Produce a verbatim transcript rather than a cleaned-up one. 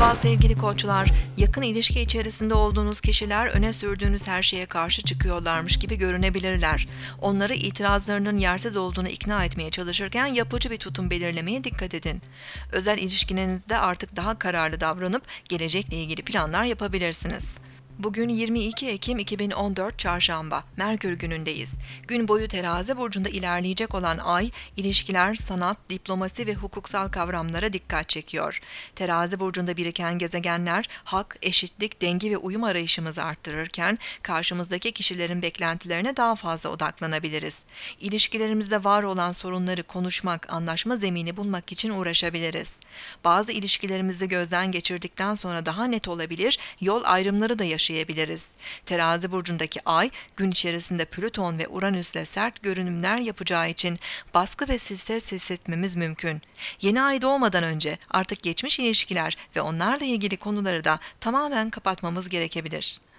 Merhaba sevgili koçlar, yakın ilişki içerisinde olduğunuz kişiler öne sürdüğünüz her şeye karşı çıkıyorlarmış gibi görünebilirler. Onları itirazlarının yersiz olduğunu ikna etmeye çalışırken yapıcı bir tutum belirlemeye dikkat edin. Özel ilişkilerinizde artık daha kararlı davranıp gelecekle ilgili planlar yapabilirsiniz. Bugün yirmi iki Ekim iki bin on dört Çarşamba, Merkür günündeyiz. Gün boyu Terazi burcunda ilerleyecek olan ay, ilişkiler, sanat, diplomasi ve hukuksal kavramlara dikkat çekiyor. Terazi burcunda biriken gezegenler, hak, eşitlik, denge ve uyum arayışımızı arttırırken, karşımızdaki kişilerin beklentilerine daha fazla odaklanabiliriz. İlişkilerimizde var olan sorunları konuşmak, anlaşma zemini bulmak için uğraşabiliriz. Bazı ilişkilerimizi gözden geçirdikten sonra daha net olabilir, yol ayrımları da yaşayabiliriz. yaşayabiliriz. Terazi burcundaki ay, gün içerisinde Plüton ve Uranüs'le sert görünümler yapacağı için baskı ve stres hissetmemiz mümkün. Yeni ay doğmadan önce artık geçmiş ilişkiler ve onlarla ilgili konuları da tamamen kapatmamız gerekebilir.